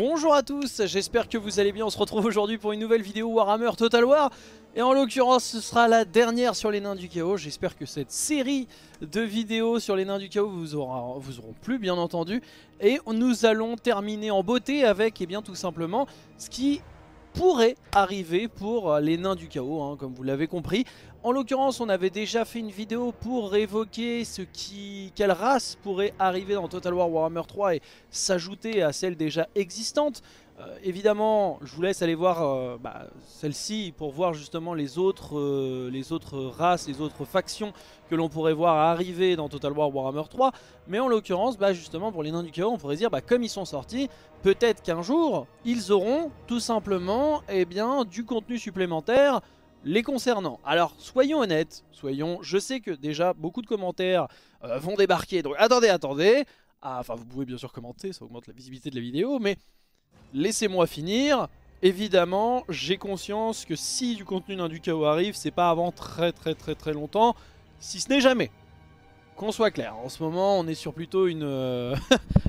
Bonjour à tous, j'espère que vous allez bien, on se retrouve aujourd'hui pour une nouvelle vidéo Warhammer Total War. Et en l'occurrence ce sera la dernière sur les Nains du Chaos. J'espère que cette série de vidéos sur les Nains du Chaos vous auront plu bien entendu. Et nous allons terminer en beauté avec tout simplement ce qui pourrait arriver pour les Nains du Chaos, comme vous l'avez compris. En l'occurrence on avait déjà fait une vidéo pour évoquer quelle race pourrait arriver dans Total War Warhammer 3 et s'ajouter à celle déjà existante. Évidemment je vous laisse aller voir celle-ci pour voir justement les autres races, les autres factions que l'on pourrait voir arriver dans Total War Warhammer 3. Mais en l'occurrence justement pour les Nains du Chaos on pourrait dire comme ils sont sortis, peut-être qu'un jour ils auront tout simplement du contenu supplémentaire les concernant. Alors soyons honnêtes, je sais que déjà beaucoup de commentaires vont débarquer, donc attendez, vous pouvez bien sûr commenter, ça augmente la visibilité de la vidéo, mais laissez-moi finir. Évidemment j'ai conscience que si du contenu Nains du Chaos arrive, c'est pas avant très longtemps, si ce n'est jamais. Qu'on soit clair, en ce moment on est sur plutôt une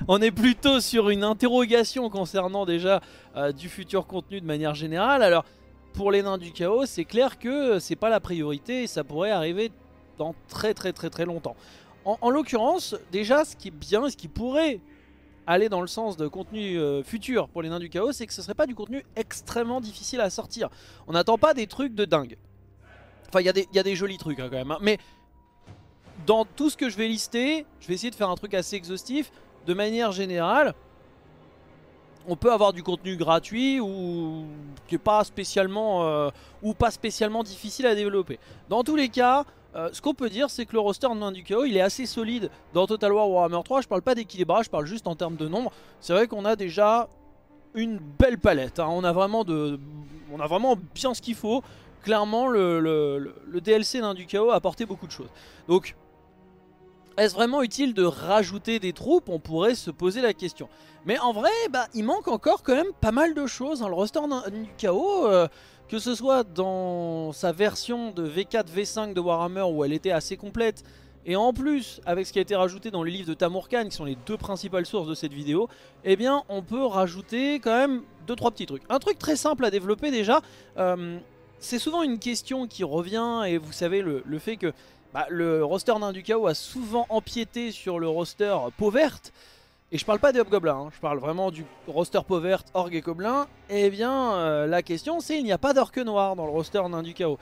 on est plutôt sur une interrogation concernant déjà du futur contenu de manière générale. Alors pour les Nains du Chaos, c'est clair que c'est pas la priorité et ça pourrait arriver dans très longtemps. En l'occurrence, déjà, ce qui est bien, ce qui pourrait aller dans le sens de contenu futur pour les Nains du Chaos, c'est que ce serait pas du contenu extrêmement difficile à sortir. On n'attend pas des trucs de dingue. Enfin, il y a des jolis trucs quand même. Mais dans tout ce que je vais lister, je vais essayer de faire un truc assez exhaustif. De manière générale, on peut avoir du contenu gratuit ou qui n'est pas spécialement difficile à développer. Dans tous les cas, ce qu'on peut dire c'est que le roster de Nains du Chaos il est assez solide dans Total War Warhammer 3. Je parle pas d'équilibrage, je parle juste en termes de nombre. C'est vrai qu'on a déjà une belle palette, on a vraiment bien ce qu'il faut. Clairement le DLC Nains du Chaos a apporté beaucoup de choses. Donc est-ce vraiment utile de rajouter des troupes? On pourrait se poser la question. Mais en vrai, il manque encore quand même pas mal de choses. Le roster du Chaos, que ce soit dans sa version de V4, V5 de Warhammer où elle était assez complète, et en plus avec ce qui a été rajouté dans les livres de Tamurkan, qui sont les deux principales sources de cette vidéo, on peut rajouter quand même 2-3 petits trucs. Un truc très simple à développer déjà, c'est souvent une question qui revient, et vous savez le fait que le roster Nains du Chaos a souvent empiété sur le roster peau verte. Et je parle pas des hobgoblins, je parle vraiment du roster peau verte, orgue et gobelins. La question c'est, il n'y a pas d'orque noir dans le roster Nains du Chaos.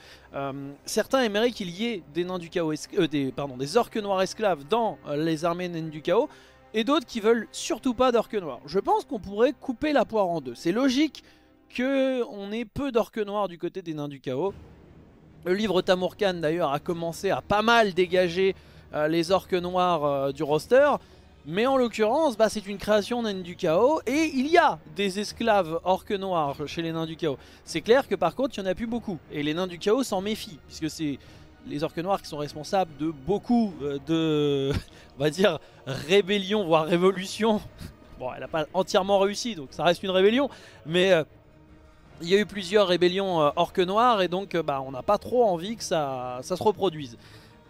Certains aimeraient qu'il y ait des Nains du Chaos des orques noirs esclaves dans les armées Nains du Chaos, et d'autres qui veulent surtout pas d'orque noir. Je pense qu'on pourrait couper la poire en deux. C'est logique qu'on ait peu d'orque noir du côté des Nains du Chaos. Le livre Tamurkan d'ailleurs a commencé à pas mal dégager les orques noirs du roster. Mais en l'occurrence, c'est une création Nains du Chaos et il y a des esclaves orques noirs chez les Nains du Chaos. C'est clair que par contre, il n'y en a plus beaucoup. Et les Nains du Chaos s'en méfient, puisque c'est les orques noirs qui sont responsables de beaucoup de, rébellions, voire révolutions. Bon, elle n'a pas entièrement réussi, donc ça reste une rébellion, mais... il y a eu plusieurs rébellions orques noirs et donc on n'a pas trop envie que ça se reproduise.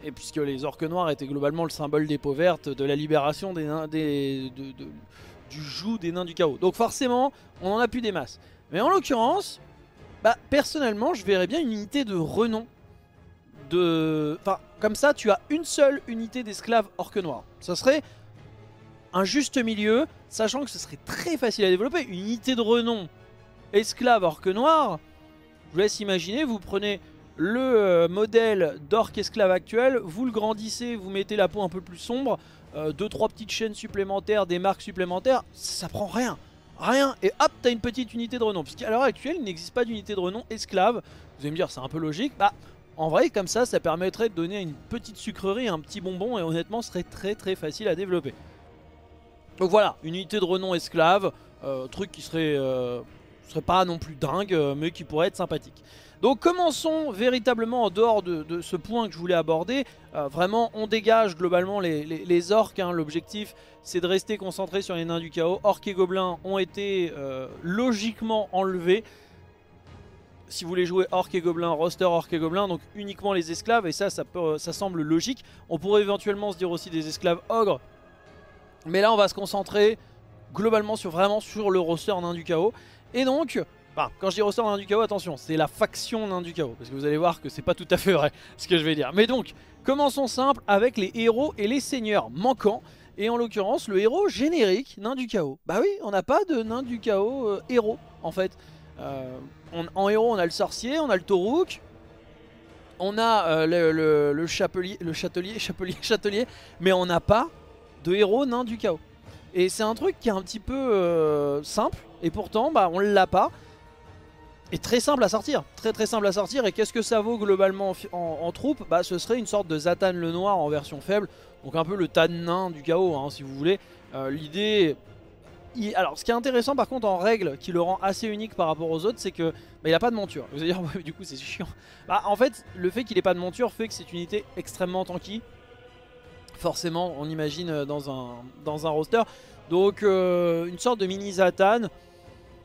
Et puisque les orques noirs étaient globalement le symbole des peaux vertes, de la libération des nains, du joug des Nains du Chaos. Donc forcément, on en a plus des masses. Mais en l'occurrence, personnellement, je verrais bien une unité de renom. Comme ça, tu as une seule unité d'esclaves orques noirs. Ça serait un juste milieu, sachant que ce serait très facile à développer. Une unité de renom esclave orque noir, je vous laisse imaginer, vous prenez le modèle d'orque esclave actuel, vous le grandissez, vous mettez la peau un peu plus sombre, 2-3 petites chaînes supplémentaires, des marques supplémentaires, ça prend rien, et hop, t'as une petite unité de renom. Parce qu'à l'heure actuelle, il n'existe pas d'unité de renom esclave. Vous allez me dire, c'est un peu logique. En vrai, comme ça, ça permettrait de donner une petite sucrerie, un petit bonbon, et honnêtement, ce serait très facile à développer. Donc voilà, une unité de renom esclave, truc qui serait... ce serait pas non plus dingue, mais qui pourrait être sympathique. Donc commençons véritablement en dehors de ce point que je voulais aborder. Vraiment, on dégage globalement les orques. L'objectif, c'est de rester concentré sur les Nains du Chaos. Orques et gobelins ont été logiquement enlevés. Si vous voulez jouer orques et gobelins, roster orques et gobelins, donc uniquement les esclaves. Et ça semble logique. On pourrait éventuellement se dire aussi des esclaves ogres. Mais là, on va se concentrer globalement sur le roster Nains du Chaos. Et donc, bah, quand je dis roster Nains du Chaos, attention, c'est la faction Nains du Chaos, parce que vous allez voir que c'est pas tout à fait vrai ce que je vais dire. Mais donc, commençons simple avec les héros et les seigneurs manquants. Et en l'occurrence, le héros générique Nains du Chaos. Bah oui, on n'a pas de Nains du Chaos héros, en fait. En héros, on a le sorcier, on a le taurouk, on a le châtelier, mais on n'a pas de héros Nains du Chaos. Et c'est un truc qui est un petit peu simple, et pourtant bah, on l'a pas. Et très simple à sortir, très simple à sortir. Et qu'est-ce que ça vaut globalement en troupe? Bah, ce serait une sorte de Zatan le Noir en version faible, donc un peu le tas de nains du chaos, hein, si vous voulez. L'idée... Alors ce qui est intéressant par contre en règle, qui le rend assez unique par rapport aux autres, c'est que bah, il n'a pas de monture. Vous allez dire, ouais, du coup c'est chiant. Bah, en fait, le fait qu'il n'ait pas de monture fait que c'est une unité extrêmement tanky. Forcément, on imagine dans un roster. Donc une sorte de mini Zatan,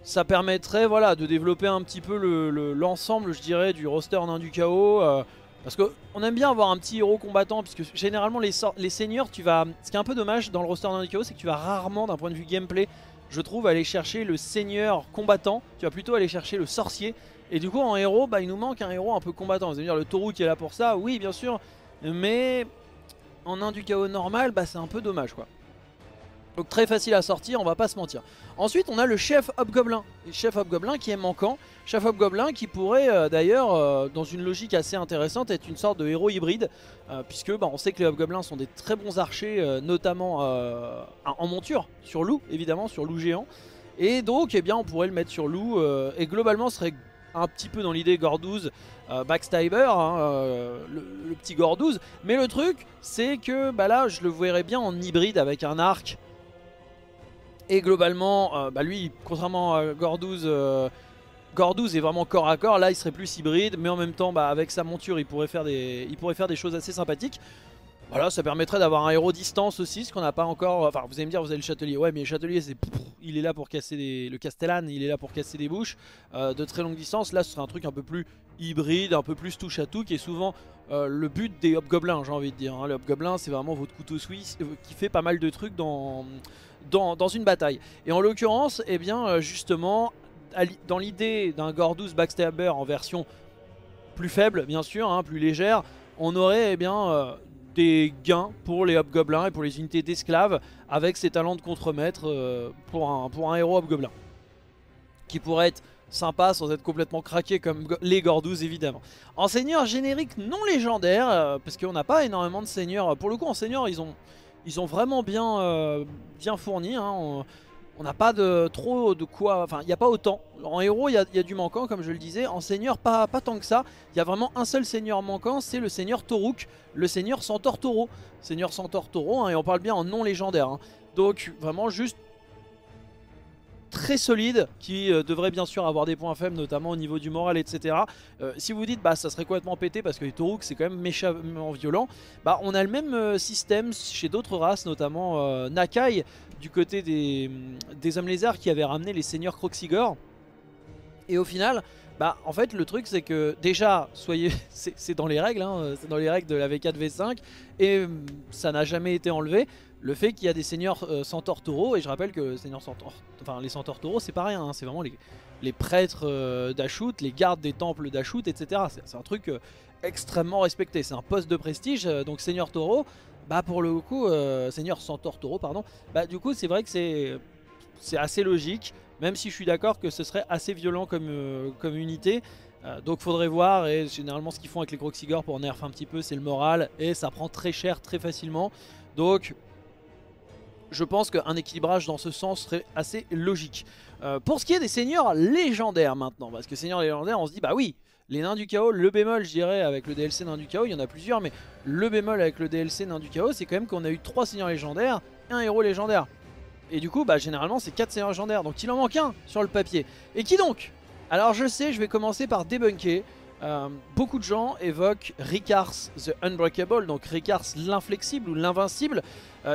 ça permettrait voilà, de développer un petit peu l'ensemble, je dirais, du roster Nains du Chaos. Parce qu'on aime bien avoir un petit héros combattant, puisque généralement les seigneurs, tu vas... Ce qui est un peu dommage dans le roster Nains du Chaos, c'est que tu vas rarement, d'un point de vue gameplay, je trouve, aller chercher le seigneur combattant. Tu vas plutôt aller chercher le sorcier. Et du coup, en héros, bah, il nous manque un héros un peu combattant. Vous allez me dire, le taureau qui est là pour ça, oui, bien sûr. Mais en Nains du Chaos normal, bah, c'est un peu dommage, quoi. Donc très facile à sortir, on va pas se mentir. Ensuite on a le chef hobgoblin. Le chef hobgoblin qui est manquant. Chef hobgoblin qui pourrait d'ailleurs, dans une logique assez intéressante, être une sorte de héros hybride. Puisque bah, on sait que les hobgoblins sont des très bons archers, notamment en monture, sur loup évidemment, sur loup géant. Et donc eh bien, on pourrait le mettre sur loup. Et globalement ce serait un petit peu dans l'idée Gordouz, Backstabber, hein, le petit Gordouz. Mais le truc c'est que bah, là je le verrais bien en hybride avec un arc. Et globalement, bah lui, contrairement à Gordouz, Gordouz est vraiment corps à corps. Là, il serait plus hybride, mais en même temps, bah, avec sa monture, il pourrait faire des choses assez sympathiques. Voilà, ça permettrait d'avoir un héros distance aussi, ce qu'on n'a pas encore... Enfin, vous allez me dire, vous avez le Châtelier. Ouais, mais le Châtelier, il est là pour casser des... Le Castellane, il est là pour casser des bouches de très longue distance. Là, ce serait un truc un peu plus hybride, un peu plus touche à tout, qui est souvent le but des hobgoblins, j'ai envie de dire. Hein. Le hobgoblin, c'est vraiment votre couteau suisse qui fait pas mal de trucs dans une bataille. Et en l'occurrence, eh bien, justement, dans l'idée d'un Gordouz Backstabber en version plus faible, bien sûr, hein, plus légère, on aurait... Eh bien, des gains pour les hobgoblins et pour les unités d'esclaves avec ses talents de contremaître pour un héros hobgoblin qui pourrait être sympa sans être complètement craqué comme les Gordouz évidemment. En seigneur générique non légendaire, parce qu'on n'a pas énormément de seigneurs. Pour le coup en seigneur ils ont vraiment bien fourni, hein. On n'a pas trop de quoi, enfin il n'y a pas autant. En héros il y a du manquant comme je le disais, en seigneur pas tant que ça. Il y a vraiment un seul seigneur manquant, c'est le seigneur Taurouk, le seigneur Centaure Taureau. Seigneur Centaure Taureau, hein, et on parle bien en non légendaire. Hein. Donc vraiment juste très solide, qui devrait bien sûr avoir des points faibles, notamment au niveau du moral, etc. Si vous dites bah ça serait complètement pété parce que les Taurouks c'est quand même méchamment violent, bah on a le même système chez d'autres races, notamment Nakai du côté des hommes lézards qui avaient ramené les seigneurs Croxigore. Et au final, bah en fait le truc c'est que déjà soyez, c'est dans les règles, hein, c'est dans les règles de la V4 V5 et ça n'a jamais été enlevé. Le fait qu'il y a des seigneurs centaures taureaux, et je rappelle que les centaures taureaux c'est pas rien, hein, c'est vraiment les prêtres d'Ashut, les gardes des temples d'Ashut, etc. C'est un truc extrêmement respecté, c'est un poste de prestige, donc seigneur taureau, bah pour le coup, seigneur centaure taureau, pardon, bah du coup c'est vrai que c'est assez logique, même si je suis d'accord que ce serait assez violent comme unité. Donc faudrait voir, et généralement ce qu'ils font avec les Croxigore pour nerf un petit peu c'est le moral, et ça prend très cher très facilement, donc... Je pense qu'un équilibrage dans ce sens serait assez logique. Pour ce qui est des seigneurs légendaires maintenant, parce que seigneurs légendaires, on se dit, bah oui, les Nains du Chaos, le bémol, je dirais, avec le DLC Nains du Chaos, il y en a plusieurs, mais le bémol avec le DLC Nains du Chaos, c'est quand même qu'on a eu 3 seigneurs légendaires, un héros légendaire. Et du coup, bah généralement, c'est 4 seigneurs légendaires, donc il en manque un sur le papier. Et qui donc? Alors je sais, je vais commencer par débunker. Beaucoup de gens évoquent Rikars the Unbreakable, donc Rikars l'Inflexible ou l'Invincible,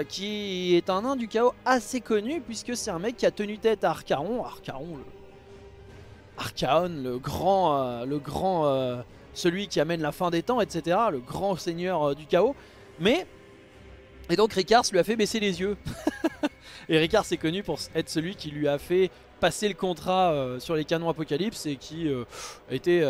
qui est un nain du chaos assez connu puisque c'est un mec qui a tenu tête à Archaon, le grand, celui qui amène la fin des temps, etc., le grand seigneur du chaos. Et donc Rikars lui a fait baisser les yeux Et Ricard s'est connu pour être celui qui lui a fait passer le contrat sur les canons Apocalypse et qui était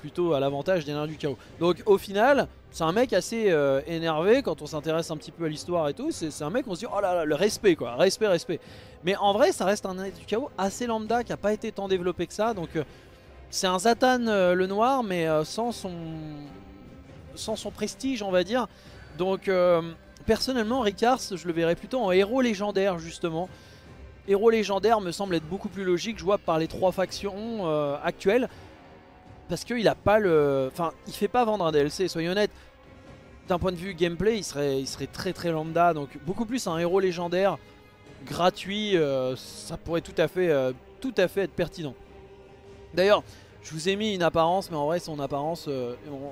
plutôt à l'avantage des nains du chaos. Donc au final, c'est un mec assez énervé quand on s'intéresse un petit peu à l'histoire et tout. C'est un mec, on se dit oh là là, le respect quoi, respect, respect. Mais en vrai, ça reste un nain du chaos assez lambda qui n'a pas été tant développé que ça. Donc c'est un Zatan le noir, mais sans son prestige, on va dire. Donc personnellement, Ricard, je le verrais plutôt en héros légendaire justement. Héros légendaire me semble être beaucoup plus logique, jouable par les trois factions actuelles, parce qu'il a pas le, enfin, il fait pas vendre un DLC. Soyons honnêtes, d'un point de vue gameplay, il serait très très lambda. Donc beaucoup plus un héros légendaire gratuit, ça pourrait tout à fait être pertinent. D'ailleurs, je vous ai mis une apparence, mais en vrai, son apparence,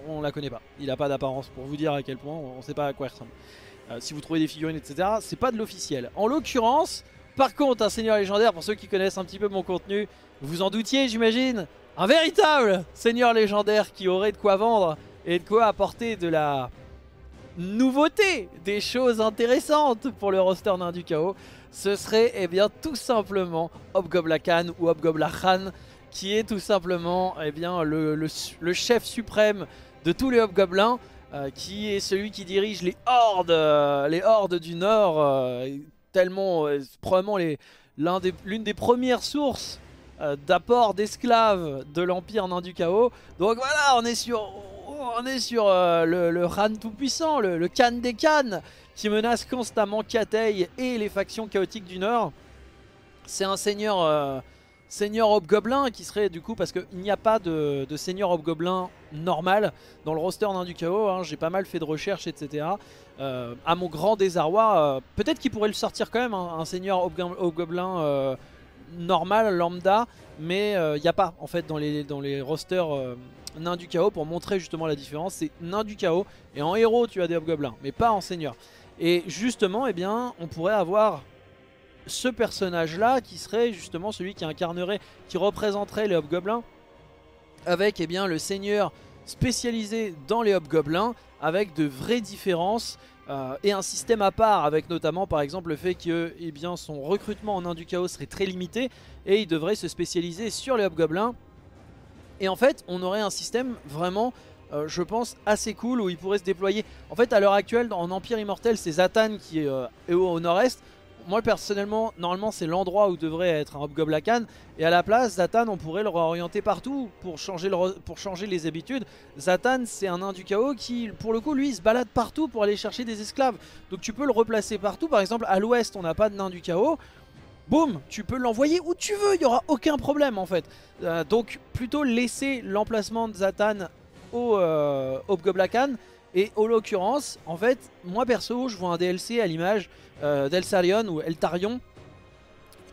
on la connaît pas. Il a pas d'apparence pour vous dire à quel point, on sait pas à quoi il ressemble. Si vous trouvez des figurines, etc., c'est pas de l'officiel. En l'occurrence. Par contre, un seigneur légendaire, pour ceux qui connaissent un petit peu mon contenu, vous en doutiez j'imagine, un véritable seigneur légendaire qui aurait de quoi vendre et de quoi apporter de la nouveauté, des choses intéressantes pour le roster nain du chaos, ce serait eh bien tout simplement Hobgoblakhan ou Hobgoblakhan, qui est tout simplement eh bien, le chef suprême de tous les hobgoblins, qui est celui qui dirige les hordes du nord, tellement probablement l'une des premières sources d'apport d'esclaves de l'Empire nain du chaos. Donc voilà, on est sur le Khan tout-puissant, le Khan des Khans, qui menace constamment Katei et les factions chaotiques du Nord. C'est un seigneur hobgoblin qui serait du coup, parce qu'il n'y a pas de seigneur hobgoblin normal dans le roster nain du chaos, hein, j'ai pas mal fait de recherches, etc. À mon grand désarroi, peut-être qu'il pourrait le sortir quand même, hein, un seigneur hobgoblin normal, lambda, mais il n'y a pas en fait dans les rosters nains du chaos pour montrer justement la différence. C'est nain du chaos et en héros tu as des hobgoblins, mais pas en seigneur. Et justement, eh bien, on pourrait avoir ce personnage là qui serait justement celui qui incarnerait, qui représenterait les hobgoblins, avec eh bien, le seigneur spécialisé dans les hobgoblins, avec de vraies différences et un système à part, avec notamment par exemple le fait que eh bien, son recrutement en nain du chaos serait très limité et il devrait se spécialiser sur les hobgoblins. Et en fait on aurait un système vraiment je pense assez cool, où il pourrait se déployer. En fait à l'heure actuelle en Empire Immortel, c'est Zatan qui est au nord-est. Moi personnellement, normalement c'est l'endroit où devrait être un Hobgoblakhan, et à la place Zatan on pourrait le réorienter partout pour changer les habitudes. Zatan c'est un nain du chaos qui pour le coup lui se balade partout pour aller chercher des esclaves, donc tu peux le replacer partout. Par exemple à l'ouest on n'a pas de nain du chaos, boum, tu peux l'envoyer où tu veux, il n'y aura aucun problème en fait. Donc plutôt laisser l'emplacement de Zatan au Hobgoblakhan. Et en l'occurrence, en fait, moi perso, je vois un DLC à l'image d'Eltarion ou Eltarion,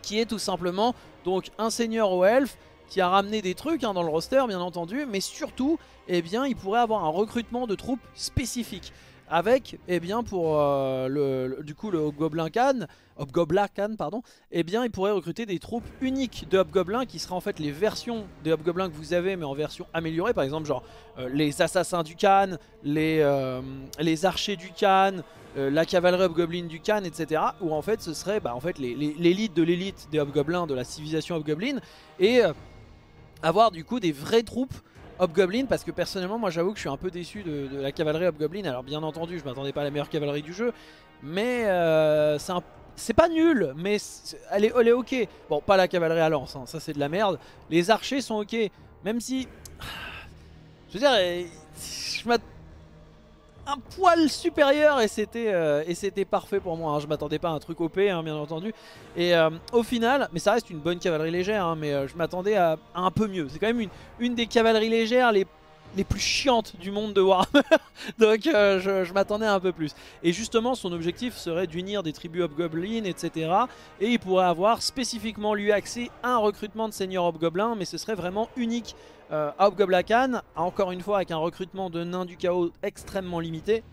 qui est tout simplement donc un seigneur aux elfes qui a ramené des trucs hein, dans le roster, bien entendu, mais surtout, eh bien, il pourrait avoir un recrutement de troupes spécifiques, avec, eh bien, pour le Hobgoblakhan, pardon, eh bien, il pourrait recruter des troupes uniques de Hobgoblins qui seraient en fait les versions des Hobgoblins que vous avez, mais en version améliorée, par exemple, genre les assassins du Khan, les archers du Khan, la cavalerie hobgoblin du Khan, etc. Où en fait, ce serait bah, en fait, l'élite de l'élite des Hobgoblins, de la civilisation hobgoblin, et avoir du coup des vraies troupes Hobgoblin, parce que personnellement moi j'avoue que je suis un peu déçu de la cavalerie Hobgoblin. Alors bien entendu je m'attendais pas à la meilleure cavalerie du jeu, mais c'est pas nul, mais elle est ok. Bon, pas la cavalerie à lance, hein, ça c'est de la merde. Les archers sont ok, même si je veux dire je m'attendais un poil supérieur, et c'était parfait pour moi, hein. Je m'attendais pas à un truc OP hein, bien entendu, et au final, mais ça reste une bonne cavalerie légère hein, mais je m'attendais à un peu mieux. C'est quand même une des cavaleries légères les plus chiantes du monde de Warhammer donc je m'attendais à un peu plus. Et justement son objectif serait d'unir des tribus hobgoblins, etc. Et il pourrait avoir spécifiquement lui accès à un recrutement de seigneurs hobgoblins, mais ce serait vraiment unique à Hobgoblakhan, encore une fois avec un recrutement de nains du chaos extrêmement limité.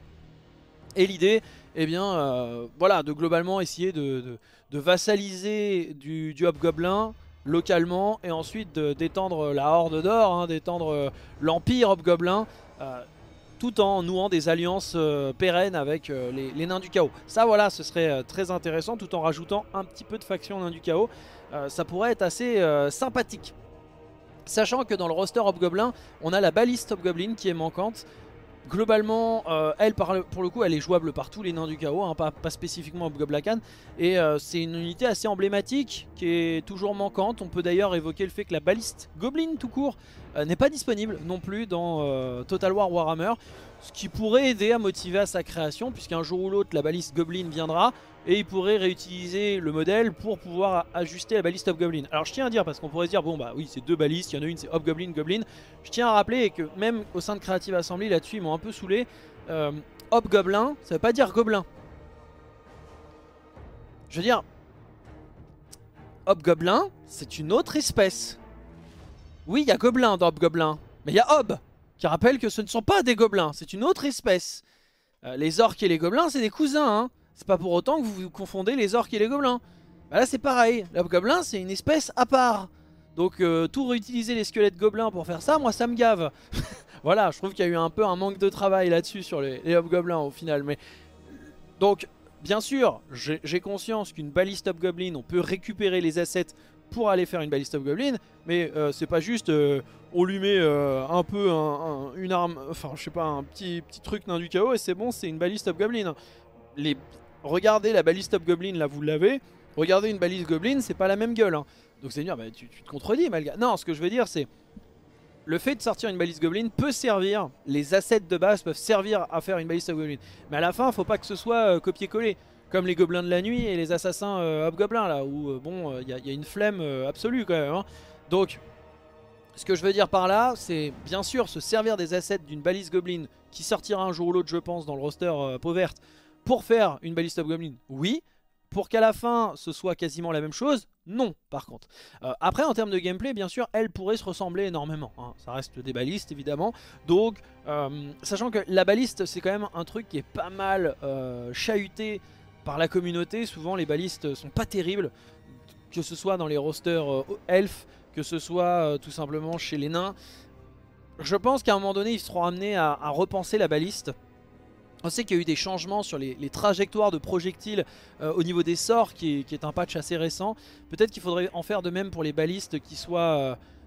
Et l'idée, eh bien, voilà, de globalement essayer de vassaliser du Hobgoblin localement, et ensuite d'étendre la Horde d'Or, hein, d'étendre l'Empire Hobgoblin tout en nouant des alliances pérennes avec les nains du chaos. Ça voilà, ce serait très intéressant, tout en rajoutant un petit peu de faction nains du chaos. Ça pourrait être assez sympathique. Sachant que dans le roster Hobgoblin, on a la baliste Hobgoblin qui est manquante. Globalement, elle, pour le coup, elle est jouable par tous les nains du chaos, hein, pas spécifiquement Hobgoblacan. Et c'est une unité assez emblématique qui est toujours manquante. On peut d'ailleurs évoquer le fait que la baliste Goblin tout court n'est pas disponible non plus dans Total War Warhammer. Ce qui pourrait aider à motiver à sa création, puisqu'un jour ou l'autre, la baliste Goblin viendra. Et il pourrait réutiliser le modèle pour pouvoir ajuster la baliste Hobgoblin. Alors je tiens à dire, parce qu'on pourrait se dire, bon bah oui c'est deux balistes, il y en a une c'est Hobgoblin, Goblin. Je tiens à rappeler que même au sein de Creative Assembly, là-dessus ils m'ont un peu saoulé. Hobgoblin, ça veut pas dire gobelin. Je veux dire, Hobgoblin c'est une autre espèce. Oui il y a gobelin dans Hobgoblin, mais il y a Hob, qui rappelle que ce ne sont pas des gobelins, c'est une autre espèce. Les orques et les gobelins c'est des cousins, hein. C'est pas pour autant que vous confondez les orques et les gobelins. Bah là c'est pareil, l'hobgoblin c'est une espèce à part. Donc tout réutiliser les squelettes gobelins pour faire ça, moi ça me gave. Voilà, je trouve qu'il y a eu un peu un manque de travail là-dessus sur les hobgoblins au final. Mais donc bien sûr, j'ai conscience qu'une baliste hobgoblin, on peut récupérer les assets pour aller faire une baliste hobgoblin. Mais c'est pas juste, on lui met un peu une arme, enfin je sais pas, un petit truc nain du chaos et c'est bon, c'est une baliste hobgoblin. Regardez la balise Top Goblin, là vous l'avez. Regardez une balise Goblin, c'est pas la même gueule. Hein. Donc c'est dire, bah, tu te contredis, Malga. Non, ce que je veux dire, c'est le fait de sortir une balise Goblin peut servir. Les assets de base peuvent servir à faire une balise Top Goblin. Mais à la fin, faut pas que ce soit copier-coller, comme les Gobelins de la nuit et les assassins Hobgoblins, là où bon, y a une flemme absolue quand même. Hein. Donc, ce que je veux dire par là, c'est bien sûr se servir des assets d'une balise Goblin qui sortira un jour ou l'autre, je pense, dans le roster peau verte. Pour faire une baliste Hobgoblin, oui. Pour qu'à la fin, ce soit quasiment la même chose, non, par contre. Après, en termes de gameplay, bien sûr, elles pourraient se ressembler énormément. Hein. Ça reste des balistes, évidemment. Donc, sachant que la baliste, c'est quand même un truc qui est pas mal chahuté par la communauté. Souvent, les balistes sont pas terribles, que ce soit dans les rosters elfes, que ce soit tout simplement chez les nains. Je pense qu'à un moment donné, ils seront amenés à repenser la baliste. On sait qu'il y a eu des changements sur les trajectoires de projectiles au niveau des sorts, qui est un patch assez récent. Peut-être qu'il faudrait en faire de même pour les balistes,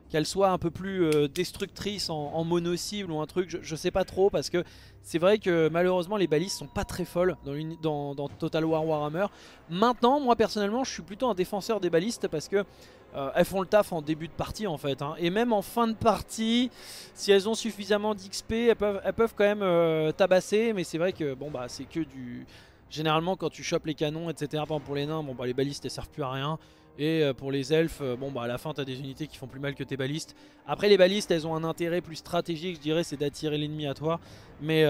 qu'elles soient un peu plus destructrices en mono-cible ou un truc. Je sais pas trop, parce que c'est vrai que malheureusement les balistes sont pas très folles dans Total War Warhammer. Maintenant, moi personnellement, je suis plutôt un défenseur des balistes, parce que elles font le taf en début de partie en fait, hein. Et même en fin de partie, si elles ont suffisamment d'XP, elles peuvent quand même tabasser. Mais c'est vrai que bon bah c'est que du... Généralement quand tu chopes les canons, etc. Pour les nains, bon bah les balistes elles servent plus à rien. Et pour les elfes, bon bah à la fin t'as des unités qui font plus mal que tes balistes. Après les balistes elles ont un intérêt plus stratégique, je dirais, c'est d'attirer l'ennemi à toi. Mais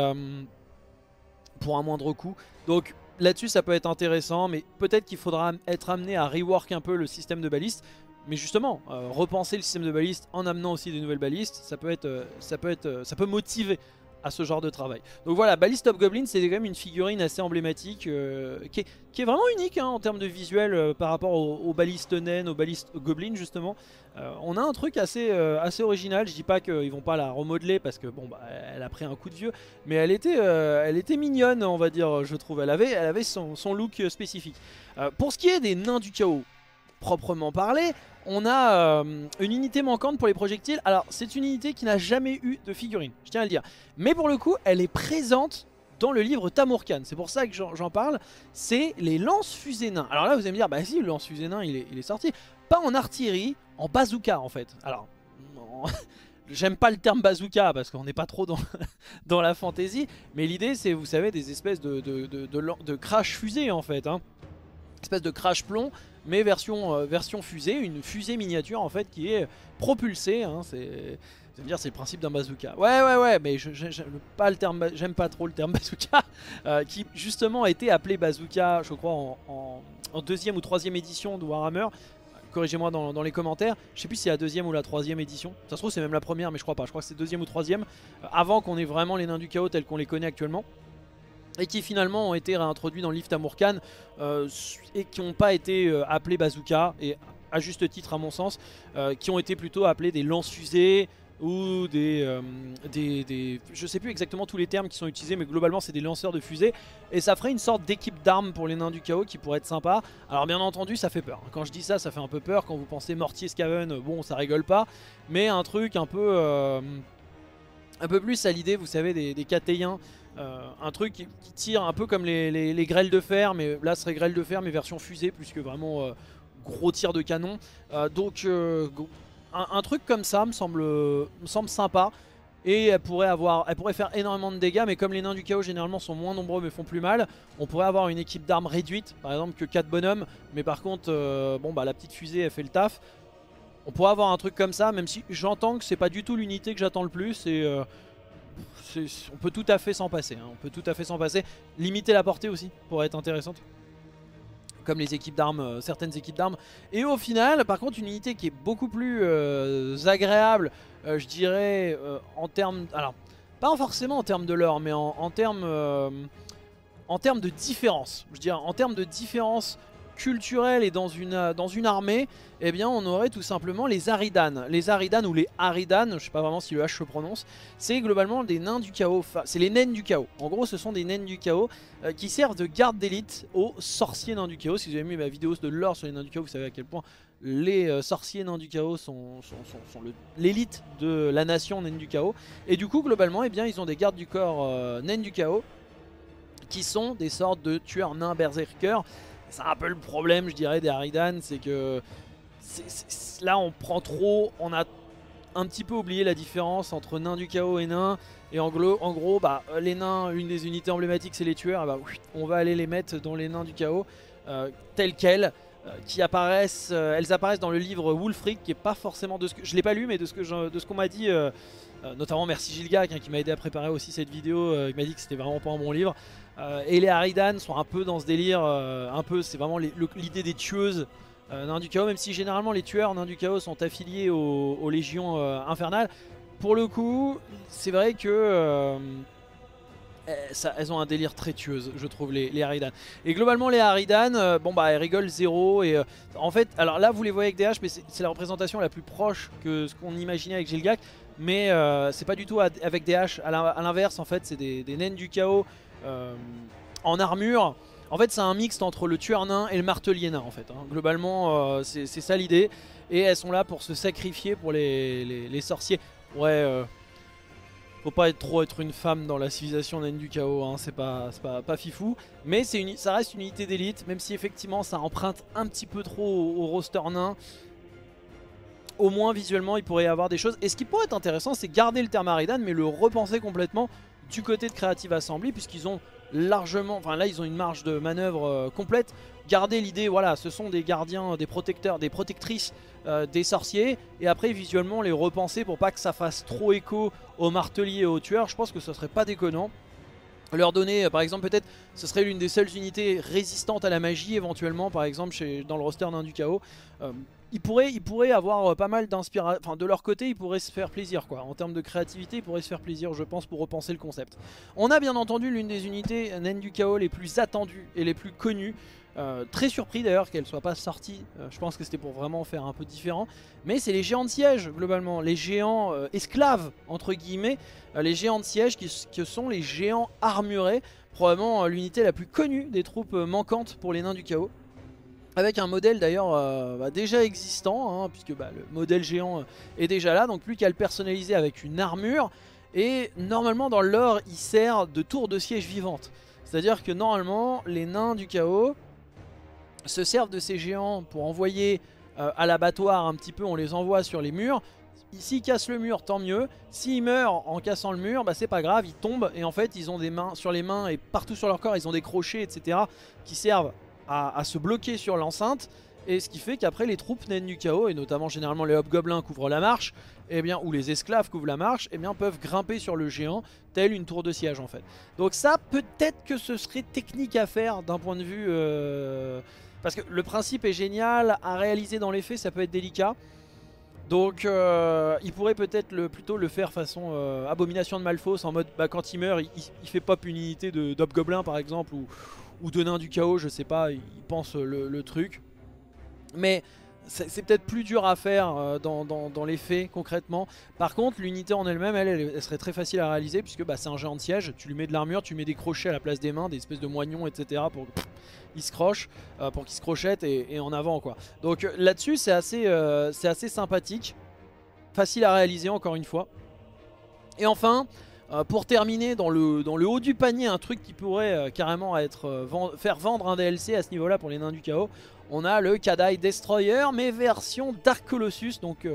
pour un moindre coût. Donc là-dessus ça peut être intéressant, mais peut-être qu'il faudra être amené à rework un peu le système de balistes. Mais justement, repenser le système de baliste en amenant aussi de nouvelles balistes, ça peut motiver à ce genre de travail. Donc voilà, baliste Hobgoblin, c'est quand même une figurine assez emblématique, qui est vraiment unique, hein, en termes de visuel par rapport aux balistes naines, aux balistes Goblin justement. On a un truc assez original. Je dis pas qu'ils vont pas la remodeler, parce que bon, bah, elle a pris un coup de vieux, mais elle était mignonne, on va dire, je trouve. Elle avait son look spécifique. Pour ce qui est des nains du chaos, proprement parlé, on a une unité manquante pour les projectiles. Alors c'est une unité qui n'a jamais eu de figurine, je tiens à le dire, mais pour le coup elle est présente dans le livre Tamurkan, c'est pour ça que j'en parle. C'est les lance-fusées nains. Alors là vous allez me dire, bah si, le lance-fusée nain il est sorti, pas en artillerie, en bazooka en fait. Alors j'aime pas le terme bazooka parce qu'on n'est pas trop dans la fantaisie, mais l'idée c'est, vous savez, des espèces de crash fusées en fait, hein. Espèce de crash plomb, mais version fusée, une fusée miniature en fait qui est propulsée, hein, c'est le principe d'un bazooka. Ouais, mais j'aime pas trop le terme bazooka, qui justement a été appelé bazooka, je crois, en deuxième ou troisième édition de Warhammer. Corrigez-moi dans les commentaires, je sais plus si c'est la deuxième ou la troisième édition. Ça se trouve c'est même la première, mais je crois pas, je crois que c'est deuxième ou troisième, avant qu'on ait vraiment les nains du chaos tels qu'on les connaît actuellement. Et qui finalement ont été réintroduits dans le livre Tamurkan, et qui n'ont pas été appelés bazooka, et à juste titre à mon sens, qui ont été plutôt appelés des lance-fusées, ou des je sais plus exactement tous les termes qui sont utilisés, mais globalement c'est des lanceurs de fusées, et ça ferait une sorte d'équipe d'armes pour les nains du chaos qui pourrait être sympa. Alors bien entendu ça fait peur, quand je dis ça, ça fait un peu peur, quand vous pensez mortier Skaven, bon ça rigole pas, mais un truc un peu plus à l'idée, vous savez, des Catéiens, un truc qui tire un peu comme les grêles de fer, mais là ce serait grêle de fer mais version fusée plus que vraiment gros tir de canon, donc un truc comme ça me semble sympa, et elle pourrait faire énormément de dégâts, mais comme les nains du chaos généralement sont moins nombreux mais font plus mal, on pourrait avoir une équipe d'armes réduite, par exemple que 4 bonhommes, mais par contre bon bah la petite fusée elle fait le taf. On pourrait avoir un truc comme ça, même si j'entends que c'est pas du tout l'unité que j'attends le plus, et on peut tout à fait s'en passer, hein, on peut tout à fait s'en passer. Limiter la portée aussi pourrait être intéressante, comme les équipes d'armes, certaines équipes d'armes. Et au final, par contre, une unité qui est beaucoup plus agréable, je dirais, en termes... Alors, pas forcément en termes de lore, mais en termes de différence. Je dirais, en termes de différence culturelle et dans une armée, eh bien, on aurait tout simplement les Aridanes. Les Aridanes ou les Aridanes, je sais pas vraiment si le H se prononce, c'est globalement des nains du chaos, c'est les naines du chaos. En gros, ce sont des naines du chaos qui servent de garde d'élite aux sorciers nains du chaos. Si vous avez mis ma vidéo de lore sur les nains du chaos, vous savez à quel point les sorciers nains du chaos sont l'élite de la nation naine du chaos. Et du coup, globalement, eh bien, ils ont des gardes du corps naines du chaos qui sont des sortes de tueurs nains berserkers. C'est un peu le problème, je dirais, des Aridanes, c'est que là on prend trop, on a un petit peu oublié la différence entre nains du chaos et nains, et en gros bah, les nains, une des unités emblématiques c'est les tueurs, et bah, on va aller les mettre dans les nains du chaos tels quels, qui apparaissent, elles apparaissent dans le livre Wulfric, qui est pas forcément de ce que, je l'ai pas lu, mais de ce qu'on m'a dit, notamment merci Gilgac hein, qui m'a aidé à préparer aussi cette vidéo, il m'a dit que c'était vraiment pas un bon livre. Et les Aridanes sont un peu dans ce délire, c'est vraiment l'idée des tueuses nains du chaos, même si généralement les tueurs nains du chaos sont affiliés aux légions infernales. Pour le coup, c'est vrai que elles ont un délire très tueuse, je trouve, les Aridanes. Et globalement, les Aridanes, bon bah elles rigolent zéro. Et en fait, alors là vous les voyez avec DH, mais c'est la représentation la plus proche que ce qu'on imaginait avec Gilgac, mais c'est pas du tout avec DH. À l'inverse, en fait, c'est des naines du chaos. En armure, en fait c'est un mixte entre le tueur nain et le martelier nain en fait, hein. Globalement c'est ça l'idée, et elles sont là pour se sacrifier pour les sorciers. Ouais, faut pas être une femme dans la civilisation naine du chaos, hein. C'est pas fifou, mais ça reste une unité d'élite, même si effectivement ça emprunte un petit peu trop au roster nain. Au moins visuellement il pourrait y avoir des choses, et ce qui pourrait être intéressant c'est garder le terme Aridan mais le repenser complètement du côté de Creative Assembly, puisqu'ils ont largement, enfin là ils ont une marge de manœuvre complète. Gardez l'idée, voilà, ce sont des gardiens, des protecteurs, des protectrices des sorciers, et après visuellement les repenser pour pas que ça fasse trop écho aux marteliers et aux tueurs. Je pense que ce serait pas déconnant. Leur donner par exemple, peut-être ce serait l'une des seules unités résistantes à la magie éventuellement, par exemple dans le roster nain du chaos. Ils pourraient avoir pas mal d'inspiration, enfin de leur côté ils pourraient se faire plaisir quoi, en termes de créativité ils pourraient se faire plaisir je pense pour repenser le concept. On a bien entendu l'une des unités naines du chaos les plus attendues et les plus connues, très surpris d'ailleurs qu'elle soit pas sortie, je pense que c'était pour vraiment faire un peu différent, mais c'est les géants de siège globalement, les géants esclaves entre guillemets, les géants de siège qui sont les géants armurés, probablement l'unité la plus connue des troupes manquantes pour les nains du chaos. Avec un modèle d'ailleurs déjà existant, hein, puisque le modèle géant est déjà là, donc plus qu'à le personnaliser avec une armure. Et normalement dans le lore, il sert de tour de siège vivante. C'est-à-dire que normalement, les nains du chaos se servent de ces géants pour envoyer à l'abattoir un petit peu, on les envoie sur les murs. S'ils cassent le mur, tant mieux. S'ils meurent en cassant le mur, bah c'est pas grave, ils tombent. Et en fait, ils ont des mains sur les mains et partout sur leur corps, ils ont des crochets, etc. qui servent à se bloquer sur l'enceinte, et ce qui fait qu'après les troupes naines du chaos, et notamment généralement les hobgoblins couvrent la marche, et bien, ou les esclaves couvrent la marche, et bien peuvent grimper sur le géant, telle une tour de siège en fait. Donc ça, peut-être que ce serait technique à faire d'un point de vue... parce que le principe est génial, à réaliser dans les faits ça peut être délicat. Donc il pourrait peut-être plutôt le faire façon abomination de Malphos, en mode bah, quand il meurt il fait pop une unité d'hobgoblin par exemple, ou de nains du chaos, je sais pas, ils pensent le truc. Mais C'est peut-être plus dur à faire dans les faits concrètement. Par contre, l'unité en elle-même, elle serait très facile à réaliser puisque bah, c'est un géant de siège. Tu lui mets de l'armure, tu mets des crochets à la place des mains, des espèces de moignons, etc. pour qu'il se croche, pour qu'il se crochette et en avant quoi. Donc là-dessus, c'est assez sympathique, facile à réaliser encore une fois. Et enfin, pour terminer, dans le haut du panier, un truc qui pourrait carrément être faire vendre un DLC à ce niveau-là pour les nains du chaos. On a le Kadai Destroyer, mais version Dark Colossus, donc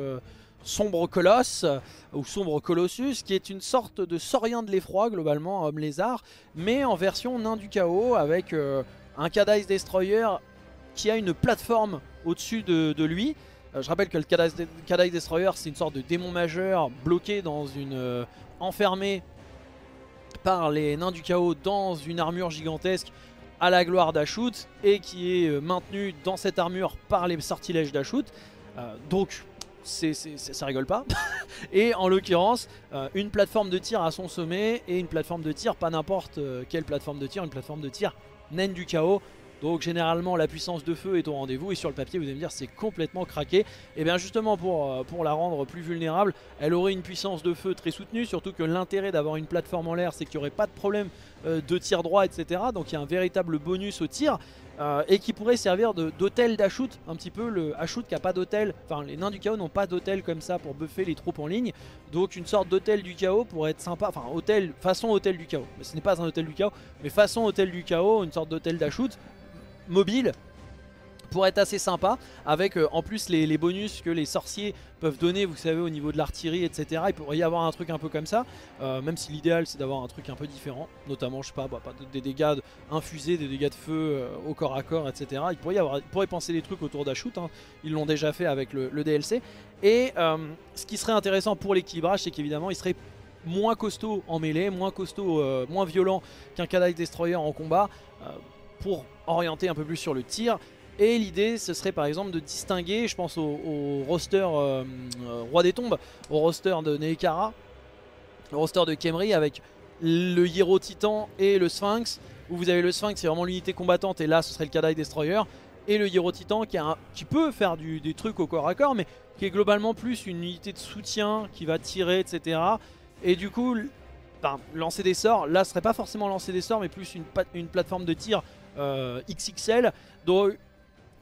Sombre Colosse, ou Sombre Colossus, qui est une sorte de Saurien de l'effroi, globalement, Homme Lézard, mais en version Nain du Chaos, avec un Kadai Destroyer qui a une plateforme au-dessus de lui. Je rappelle que le Kadai Destroyer, c'est une sorte de démon majeur bloqué dans une... enfermé par les Nains du Chaos dans une armure gigantesque, à la gloire d'Ashut, et qui est maintenu dans cette armure par les sortilèges d'Ashut, donc ça rigole pas. Et en l'occurrence une plateforme de tir à son sommet, et une plateforme de tir, pas n'importe quelle plateforme de tir, une plateforme de tir naine du chaos. Donc généralement la puissance de feu est au rendez-vous, et sur le papier vous allez me dire c'est complètement craqué. Et bien justement pour la rendre plus vulnérable, elle aurait une puissance de feu très soutenue, surtout que l'intérêt d'avoir une plateforme en l'air c'est qu'il n'y aurait pas de problème de tir droit, etc. Donc il y a un véritable bonus au tir et qui pourrait servir d'hôtel d'Ashut, un petit peu le Ashut qui n'a pas d'hôtel, enfin les nains du chaos n'ont pas d'hôtel comme ça pour buffer les troupes en ligne. Donc une sorte d'hôtel du chaos pourrait être sympa, enfin hôtel, façon hôtel du chaos, mais ce n'est pas un hôtel du chaos, mais façon hôtel du chaos, une sorte d'hôtel d'Ashut mobile pourrait être assez sympa, avec en plus les bonus que les sorciers peuvent donner, vous savez, au niveau de l'artillerie, etc. Il pourrait y avoir un truc un peu comme ça, même si l'idéal c'est d'avoir un truc un peu différent, notamment, je sais pas, des dégâts infusés, des dégâts de feu au corps à corps, etc. Il pourrait penser des trucs autour d'Ashut, hein. Ils l'ont déjà fait avec le DLC. Et ce qui serait intéressant pour l'équilibrage, c'est qu'évidemment il serait moins costaud en mêlée, moins costaud, moins violent qu'un Kadai Destroyer en combat, pour orienter un peu plus sur le tir. Et l'idée ce serait par exemple de distinguer, je pense au roster Roi des Tombes, au roster de Neekara, au roster de Khemri, avec le Hiero Titan et le Sphinx, où vous avez le Sphinx c'est vraiment l'unité combattante, et là ce serait le Kadai Destroyer, et le Hiero Titan qui peut faire des trucs au corps à corps, mais qui est globalement plus une unité de soutien qui va tirer, etc. Et du coup lancer des sorts, là ce serait pas forcément lancer des sorts, mais plus une plateforme de tir XXL. Donc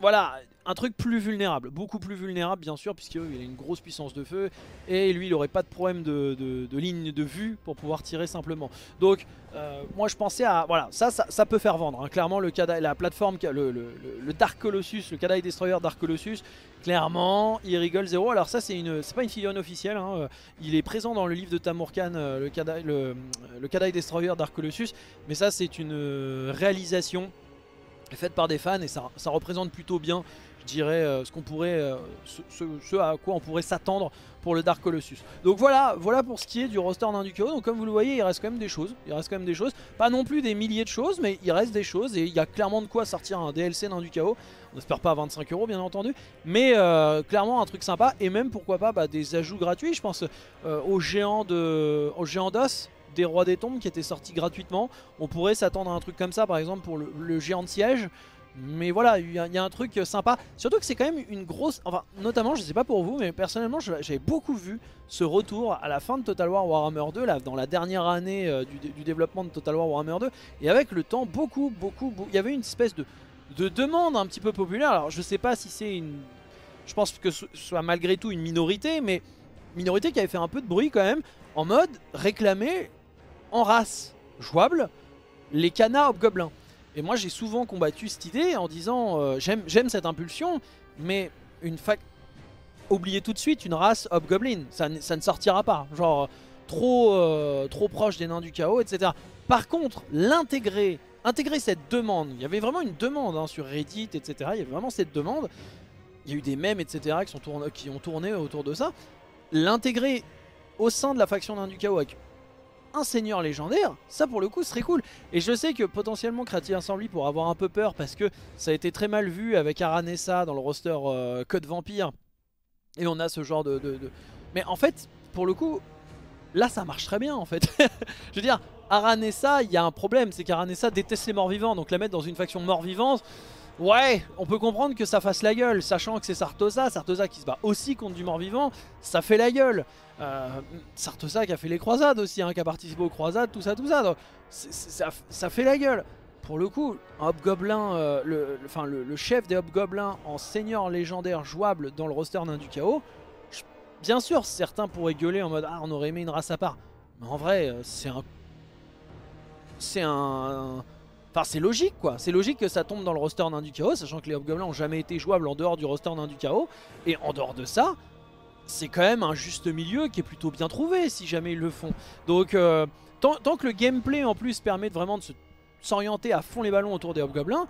voilà, un truc plus vulnérable, beaucoup plus vulnérable bien sûr, puisqu'il a une grosse puissance de feu, et lui il aurait pas de problème de ligne de vue pour pouvoir tirer simplement. Donc moi je pensais à, voilà, ça peut faire vendre, hein. Clairement la plateforme, le Dark Colossus, le Kadai Destroyer Dark Colossus, clairement il rigole zéro. Alors ça c'est pas une figurine officielle, hein. Il est présent dans le livre de Tamur Khan, le Kadai Destroyer Dark Colossus, mais ça c'est une réalisation faite par des fans, et ça représente plutôt bien, je dirais, ce qu'on pourrait, ce à quoi on pourrait s'attendre pour le Dark Colossus. Donc voilà pour ce qui est du roster Nains du Chaos. Donc comme vous le voyez, il reste quand même des choses, pas non plus des milliers de choses, mais il reste des choses, et il y a clairement de quoi sortir un DLC Nains du Chaos. On espère pas à 25 € bien entendu, mais clairement un truc sympa, et même pourquoi pas des ajouts gratuits. Je pense aux géants d'os des rois des tombes qui étaient sortis gratuitement. On pourrait s'attendre à un truc comme ça par exemple pour le géant de siège. Mais voilà, il y a un truc sympa, surtout que c'est quand même une grosse, enfin notamment, je sais pas pour vous, mais personnellement j'avais beaucoup vu ce retour à la fin de Total War Warhammer 2, là, dans la dernière année du développement de Total War Warhammer 2, et avec le temps beaucoup il y avait une espèce de demande un petit peu populaire. Alors je sais pas si c'est je pense que ce soit malgré tout une minorité, mais minorité qui avait fait un peu de bruit quand même, en mode réclamer en race jouable les Kana hobgoblins. Et moi j'ai souvent combattu cette idée en disant j'aime cette impulsion, mais oubliez tout de suite une race hobgoblin, ça ne sortira pas, genre trop proche des nains du chaos, etc. Par contre intégrer cette demande, il y avait vraiment une demande, hein, sur Reddit, etc. Il y avait vraiment cette demande, il y a eu des mèmes, etc. qui ont tourné autour de ça. L'intégrer au sein de la faction nains du chaos avec un seigneur légendaire, ça pour le coup serait cool. Et je sais que potentiellement Creative Assembly pourra avoir un peu peur, parce que ça a été très mal vu avec Aranessa dans le roster Code Vampire, et on a ce genre de... Mais en fait pour le coup là ça marche très bien en fait. Je veux dire, Aranessa, il y a un problème, c'est qu'Aranessa déteste les morts-vivants, donc la mettre dans une faction mort-vivante, Ouais, on peut comprendre que ça fasse la gueule, sachant que c'est Sartosa. Sartosa qui se bat aussi contre du mort-vivant, ça fait la gueule. Sartosa qui a fait les croisades aussi, hein, qui a participé aux croisades, tout ça, donc, ça fait la gueule. Pour le coup, un hobgoblin, le chef des hobgoblins en senior légendaire jouable dans le roster nain du chaos, bien sûr, certains pourraient gueuler en mode « Ah, on aurait aimé une race à part ». Mais en vrai, enfin, c'est logique, quoi. C'est logique que ça tombe dans le roster nain du chaos, sachant que les hobgoblins n'ont jamais été jouables en dehors du roster nain du chaos. Et en dehors de ça, c'est quand même un juste milieu qui est plutôt bien trouvé, si jamais ils le font. Donc, tant que le gameplay, en plus, permet vraiment de s'orienter à fond les ballons autour des hobgoblins,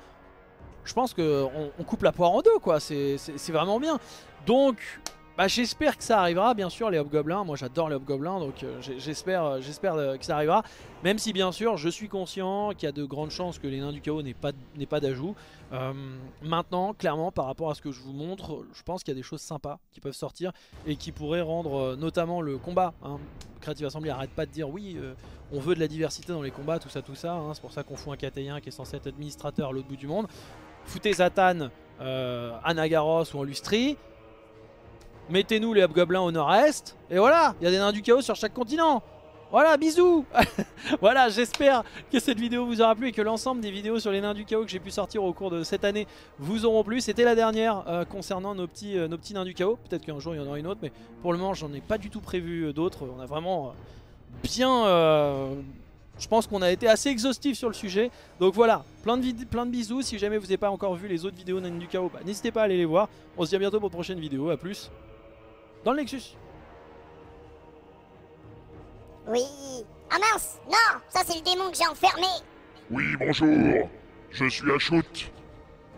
je pense qu'on coupe la poire en deux, quoi. C'est vraiment bien. Donc... bah, j'espère que ça arrivera, bien sûr, les hobgoblins. Moi, j'adore les hobgoblins, donc j'espère que ça arrivera. Même si, bien sûr, je suis conscient qu'il y a de grandes chances que les nains du chaos n'aient pas d'ajout. Maintenant, clairement, par rapport à ce que je vous montre, je pense qu'il y a des choses sympas qui peuvent sortir et qui pourraient rendre notamment le combat. Hein. Creative Assembly arrête pas de dire oui, on veut de la diversité dans les combats, tout ça. Hein. C'est pour ça qu'on fout un Katéen qui est censé être administrateur à l'autre bout du monde. Foutez Zatan à Nagaros ou en Lustrie. Mettez-nous les hobgoblins au nord-est, et voilà, il y a des nains du chaos sur chaque continent. Voilà, bisous. Voilà, j'espère que cette vidéo vous aura plu et que l'ensemble des vidéos sur les nains du chaos que j'ai pu sortir au cours de cette année vous auront plu. C'était la dernière concernant nos petits nains du chaos. Peut-être qu'un jour il y en aura une autre, mais pour le moment j'en ai pas du tout prévu d'autres. On a vraiment bien... je pense qu'on a été assez exhaustif sur le sujet. Donc voilà, plein de bisous. Si jamais vous n'avez pas encore vu les autres vidéos nains du chaos, bah, n'hésitez pas à aller les voir. On se dit à bientôt pour une prochaine vidéo. A plus. Dans le Nexus. Oui. Ah mince, non, ça c'est le démon que j'ai enfermé. Oui, bonjour, je suis Achout.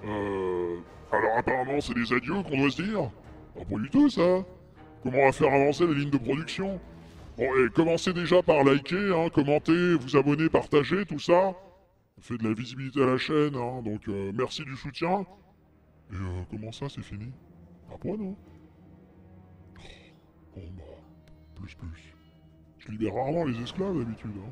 Alors apparemment c'est des adieux qu'on doit se dire. Ah, pas du tout ça. Comment on va faire avancer les lignes de production? Bon, et commencez déjà par liker, hein, commenter, vous abonner, partager, tout ça. Ça fait de la visibilité à la chaîne, hein, donc merci du soutien. Et comment ça c'est fini? Pas pour non. Bon bah, plus. Je libère rarement les esclaves d'habitude, hein.